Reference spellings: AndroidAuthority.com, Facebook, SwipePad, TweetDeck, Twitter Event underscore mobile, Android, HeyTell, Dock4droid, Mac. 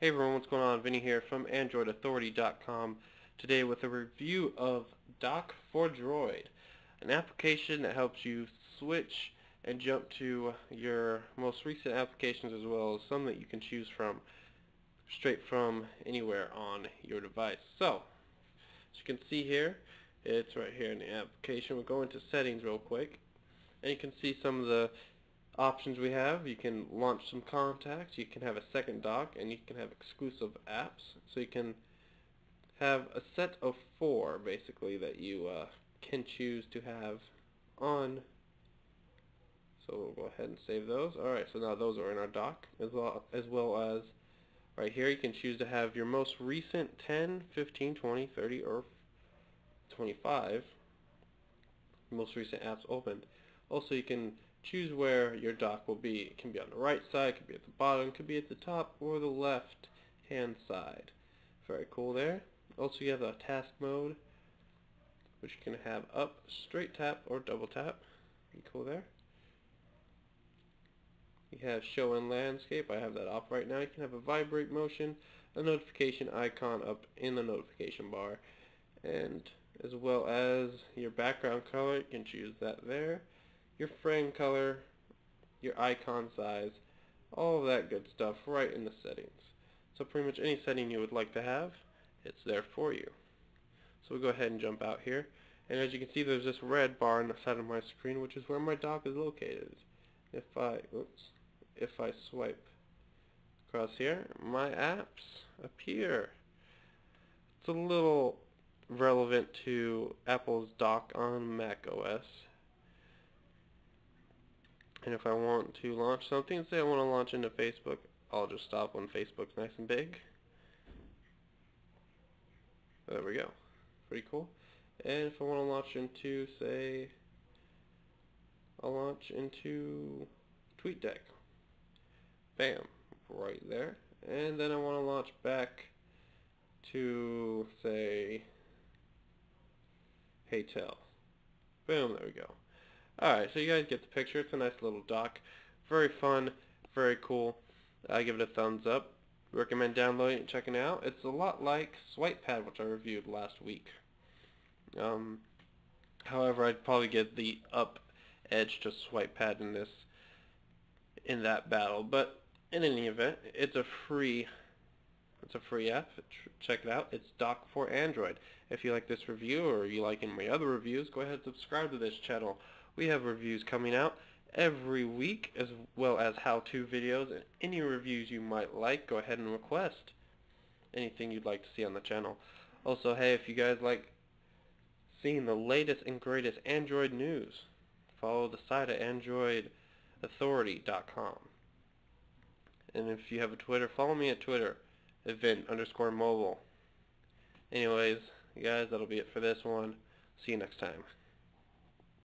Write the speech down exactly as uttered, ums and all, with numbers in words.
Hey everyone, what's going on? Vinny here from Android Authority dot com, today with a review of Dock for droid, an application that helps you switch and jump to your most recent applications, as well as some that you can choose from straight from anywhere on your device. So, as you can see here, it's right here in the application. We'll go into settings real quick, and you can see some of the options we have. You can launch some contacts, you can have a second dock, and you can have exclusive apps. So you can have a set of four basically that you uh, can choose to have on. So we'll go ahead and save those. Alright, so now those are in our dock, as well as well as right here you can choose to have your most recent ten, fifteen, twenty, thirty, or twenty-five most recent apps opened. Also, you can choose where your dock will be. It can be on the right side, it can be at the bottom, it could be at the top, or the left hand side. Very cool there. Also, you have a task mode, which you can have up, straight tap, or double tap. Pretty cool there. You have show in landscape. I have that off right now. You can have a vibrate motion, a notification icon up in the notification bar, and as well as your background color. You can choose that there. Your frame color, your icon size, all of that good stuff right in the settings. So pretty much any setting you would like to have, it's there for you. So we'll go ahead and jump out here. And as you can see, there's this red bar on the side of my screen, which is where my dock is located. If I, oops, if I swipe across here, my apps appear. It's a little relevant to Apple's dock on Mac O S. And if I want to launch something, say I want to launch into Facebook, I'll just stop when Facebook's nice and big. There we go. Pretty cool. And if I want to launch into, say, I'll launch into TweetDeck. Bam. Right there. And then I want to launch back to, say, HeyTell. Boom. There we go. Alright, so you guys get the picture. It's a nice little dock. Very fun, very cool. I give it a thumbs up. Recommend downloading it and checking it out. It's a lot like SwipePad, which I reviewed last week. Um, however, I'd probably give the up edge to SwipePad in this, in that battle. But in any event, it's a free, it's a free app. Check it out. It's Dock for Android. If you like this review, or you like any of my other reviews, go ahead and subscribe to this channel. We have reviews coming out every week, as well as how-to videos, and any reviews you might like, go ahead and request anything you'd like to see on the channel. Also, hey, if you guys like seeing the latest and greatest Android news, follow the site at Android Authority dot com. And if you have a Twitter, follow me at Twitter, Event underscore mobile. Anyways, guys, that'll be it for this one. See you next time.